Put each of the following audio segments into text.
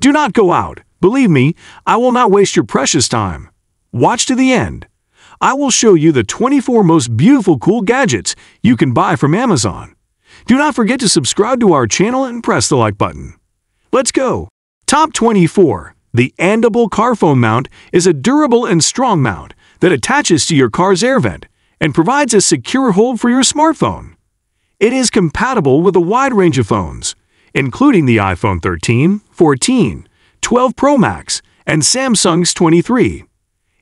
Do not go out. Believe me, I will not waste your precious time. Watch to the end. I will show you the 24 most beautiful cool gadgets you can buy from Amazon. Do not forget to subscribe to our channel and press the like button. Let's go! Top 24. The Andobil car phone mount is a durable and strong mount that attaches to your car's air vent and provides a secure hold for your smartphone. It is compatible with a wide range of phones, including the iPhone 13, 14, 12 Pro Max, and Samsung's 23.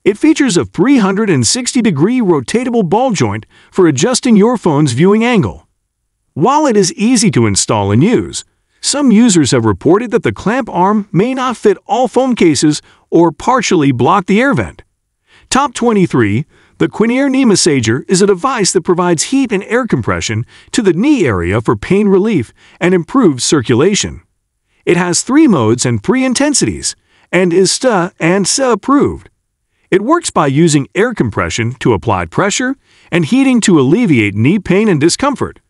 It features a 360-degree rotatable ball joint for adjusting your phone's viewing angle. While it is easy to install and use, some users have reported that the clamp arm may not fit all phone cases or partially block the air vent. Top 23. The Quinear knee massager is a device that provides heat and air compression to the knee area for pain relief and improved circulation. It has 3 modes and 3 intensities, and is STA and SE approved. It works by using air compression to apply pressure and heating to alleviate knee pain and discomfort.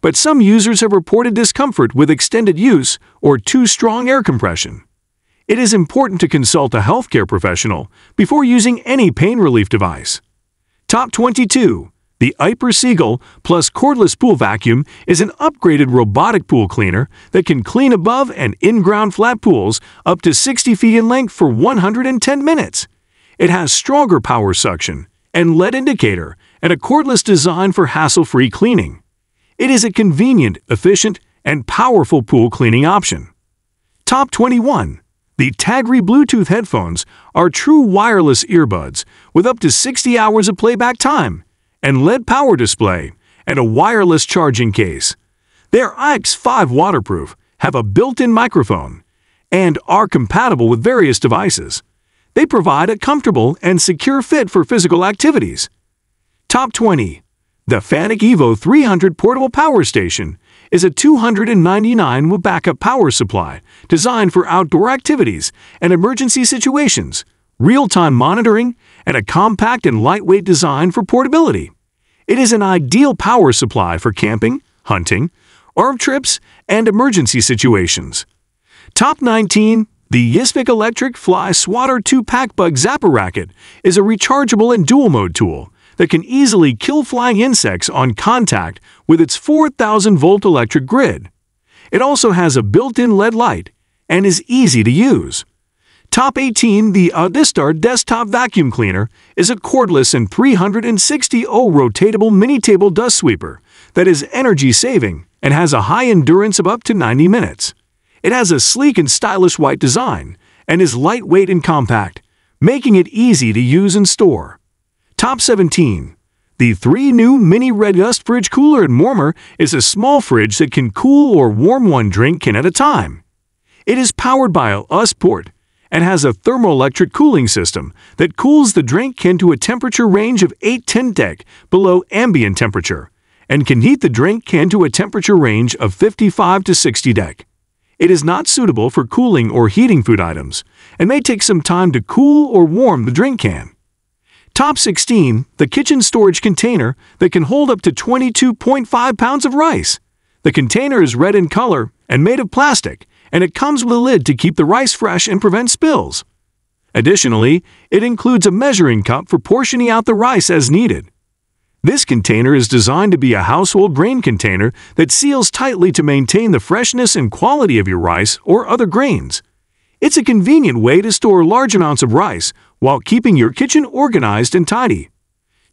But some users have reported discomfort with extended use or too strong air compression. It is important to consult a healthcare professional before using any pain relief device. Top 22. The AIPER Seagull Plus Cordless Pool Vacuum is an upgraded robotic pool cleaner that can clean above and in-ground flat pools up to 60 feet in length for 110 minutes. It has stronger power suction and LED indicator and a cordless design for hassle-free cleaning. It is a convenient, efficient, and powerful pool cleaning option. Top 21. The TAGRY Bluetooth headphones are true wireless earbuds with up to 60 hours of playback time, and LED power display, and a wireless charging case. They're IX5 waterproof, have a built-in microphone, and are compatible with various devices. They provide a comfortable and secure fit for physical activities. Top 20. The Fanttik EVO 300 Portable Power Station is a 299 watt backup power supply designed for outdoor activities and emergency situations, real-time monitoring, and a compact and lightweight design for portability. It is an ideal power supply for camping, hunting, RV trips, and emergency situations. Top 19. The YISSVIC Electric Fly Swatter 2-Pack Bug Zapper Racket is a rechargeable and dual-mode tool that can easily kill flying insects on contact with its 4,000-volt electric grid. It also has a built-in LED light and is easy to use. Top 18. The ODISTAR Desktop Vacuum Cleaner is a cordless and 360-0 rotatable mini-table dust sweeper that is energy-saving and has a high endurance of up to 90 minutes. It has a sleek and stylish white design and is lightweight and compact, making it easy to use and store. Top 17. The ThreeH new mini red dust fridge cooler and warmer is a small fridge that can cool or warm one drink can at a time. It is powered by a US port and has a thermoelectric cooling system that cools the drink can to a temperature range of 810 deg below ambient temperature and can heat the drink can to a temperature range of 55 to 60 deg. It is not suitable for cooling or heating food items and may take some time to cool or warm the drink can. Top 16. The kitchen storage container that can hold up to 22.5 pounds of rice. The container is red in color and made of plastic, and it comes with a lid to keep the rice fresh and prevent spills. Additionally, it includes a measuring cup for portioning out the rice as needed. This container is designed to be a household grain container that seals tightly to maintain the freshness and quality of your rice or other grains. It's a convenient way to store large amounts of rice while keeping your kitchen organized and tidy.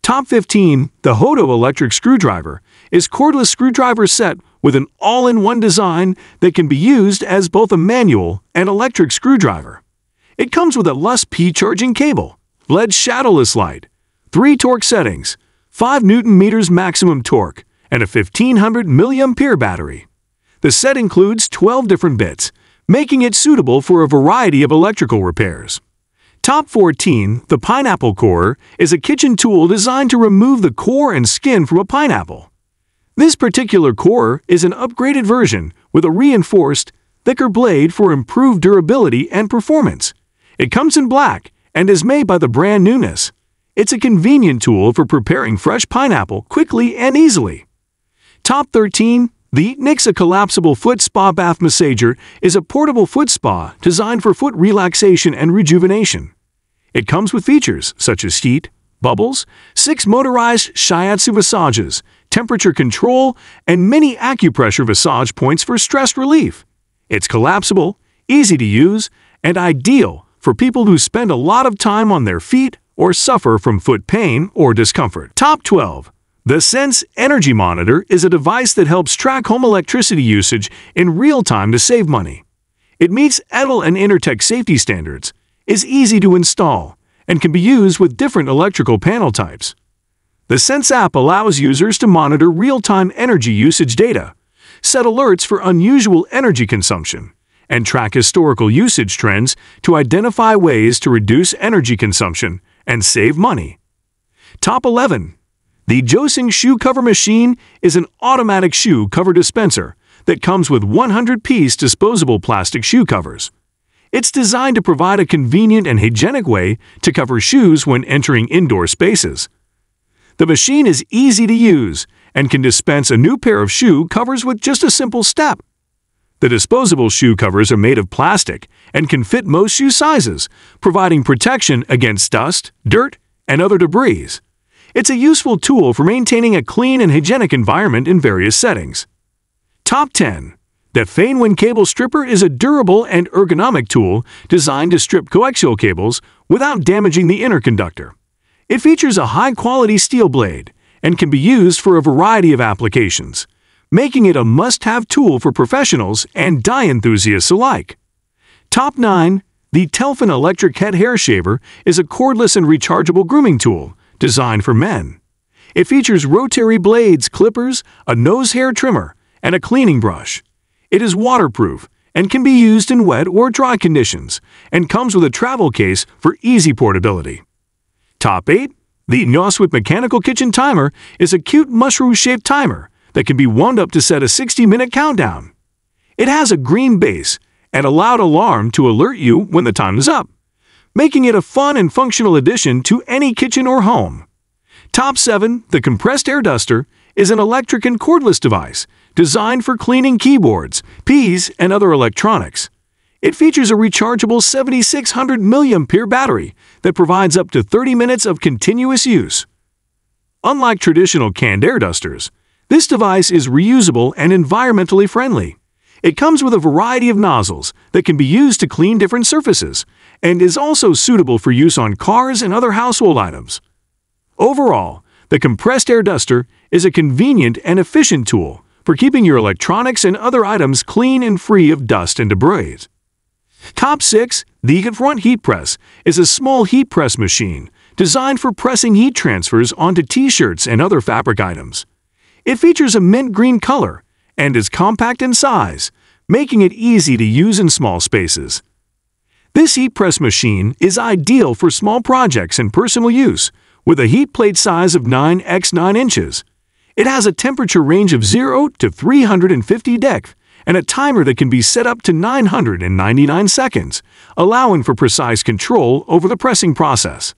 Top 15. The HOTO electric screwdriver is cordless screwdriver set with an all-in-one design that can be used as both a manual and electric screwdriver. It comes with a LUS-P charging cable, LED shadowless light, 3 torque settings, 5 Newton meters maximum torque, and a 1500 mAh battery. The set includes 12 different bits, making it suitable for a variety of electrical repairs. Top 14. The pineapple corer is a kitchen tool designed to remove the core and skin from a pineapple. This particular corer is an upgraded version with a reinforced, thicker blade for improved durability and performance. It comes in black and is made by the brand Newness. It's a convenient tool for preparing fresh pineapple quickly and easily. Top 13. The Niksa Collapsible Foot Spa Bath Massager is a portable foot spa designed for foot relaxation and rejuvenation. It comes with features such as heat, bubbles, 6 motorized shiatsu massages, temperature control, and many acupressure massage points for stress relief. It's collapsible, easy to use, and ideal for people who spend a lot of time on their feet or suffer from foot pain or discomfort. Top 12. The Sense Energy Monitor is a device that helps track home electricity usage in real time to save money. It meets ETL and Intertech safety standards, is easy to install, and can be used with different electrical panel types. The Sense app allows users to monitor real-time energy usage data, set alerts for unusual energy consumption, and track historical usage trends to identify ways to reduce energy consumption and save money. Top 11. The JoaSinc Shoe Cover Machine is an automatic shoe cover dispenser that comes with 100-piece disposable plastic shoe covers. It's designed to provide a convenient and hygienic way to cover shoes when entering indoor spaces. The machine is easy to use and can dispense a new pair of shoe covers with just a simple step. The disposable shoe covers are made of plastic and can fit most shoe sizes, providing protection against dust, dirt, and other debris. It's a useful tool for maintaining a clean and hygienic environment in various settings. Top 10. The FainWan Cable Stripper is a durable and ergonomic tool designed to strip coaxial cables without damaging the inner conductor. It features a high-quality steel blade and can be used for a variety of applications, making it a must-have tool for professionals and dye enthusiasts alike. Top 9. The Telfun Electric Head Hair Shaver is a cordless and rechargeable grooming tool designed for men. It features rotary blades, clippers, a nose hair trimmer, and a cleaning brush. It is waterproof and can be used in wet or dry conditions and comes with a travel case for easy portability. Top 8. The NUOSWEK Mechanical Kitchen Timer is a cute mushroom-shaped timer that can be wound up to set a 60-minute countdown. It has a green base and a loud alarm to alert you when the time is up, making it a fun and functional addition to any kitchen or home. Top 7. The Compressed Air Duster is an electric and cordless device designed for cleaning keyboards, keys, and other electronics. It features a rechargeable 7600 mAh battery that provides up to 30 minutes of continuous use. Unlike traditional canned air dusters, this device is reusable and environmentally friendly. It comes with a variety of nozzles that can be used to clean different surfaces and is also suitable for use on cars and other household items. Overall, the compressed air duster is a convenient and efficient tool for keeping your electronics and other items clean and free of dust and debris. Top 6. The Front Heat Press is a small heat press machine designed for pressing heat transfers onto t-shirts and other fabric items. It features a mint green color and is compact in size, making it easy to use in small spaces. This heat press machine is ideal for small projects and personal use with a heat plate size of 9x9 inches. It has a temperature range of 0 to 350 deg, and a timer that can be set up to 999 seconds, allowing for precise control over the pressing process.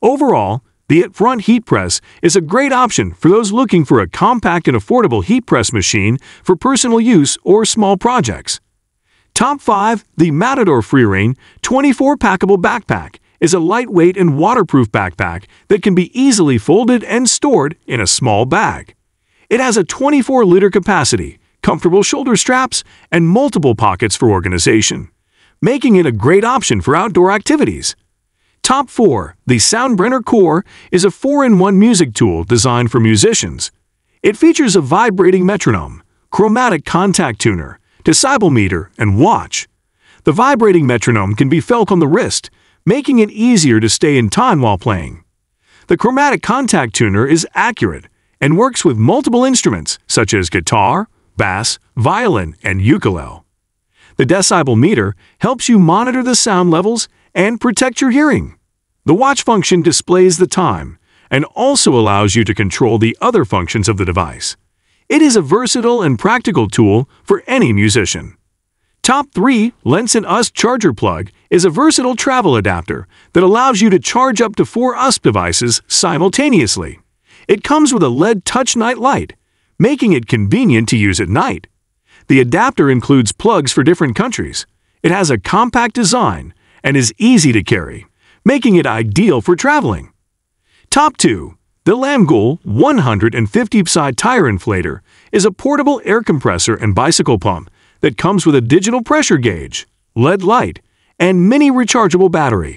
Overall, the front heat press is a great option for those looking for a compact and affordable heat press machine for personal use or small projects. Top 5. The Matador Free-Rein 24-Packable Backpack is a lightweight and waterproof backpack that can be easily folded and stored in a small bag. It has a 24-liter capacity, comfortable shoulder straps, and multiple pockets for organization, making it a great option for outdoor activities. Top 4. The Soundbrenner Core is a 4-in-1 music tool designed for musicians. It features a vibrating metronome, chromatic contact tuner, decibel meter, and watch. The vibrating metronome can be felt on the wrist, making it easier to stay in time while playing. The chromatic contact tuner is accurate and works with multiple instruments such as guitar, bass, violin, and ukulele. The decibel meter helps you monitor the sound levels and protect your hearing. The watch function displays the time and also allows you to control the other functions of the device. It is a versatile and practical tool for any musician. Top 3. Lensen USB Charger Plug is a versatile travel adapter that allows you to charge up to 4 USB devices simultaneously. It comes with a LED touch night light, making it convenient to use at night. The adapter includes plugs for different countries. It has a compact design and is easy to carry, making it ideal for traveling. Top 2. The Lamgool 150psi tire inflator is a portable air compressor and bicycle pump that comes with a digital pressure gauge, LED light, and mini rechargeable battery.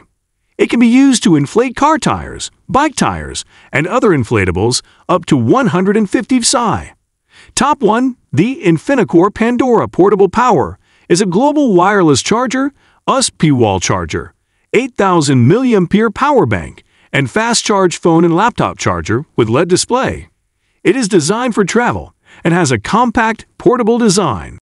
It can be used to inflate car tires, bike tires, and other inflatables up to 150 psi. Top 1. The Infinicore Pandora Portable Power is a global wireless charger, USB wall charger, 8,000 mAh power bank, and fast charge phone and laptop charger with LED display. It is designed for travel and has a compact, portable design.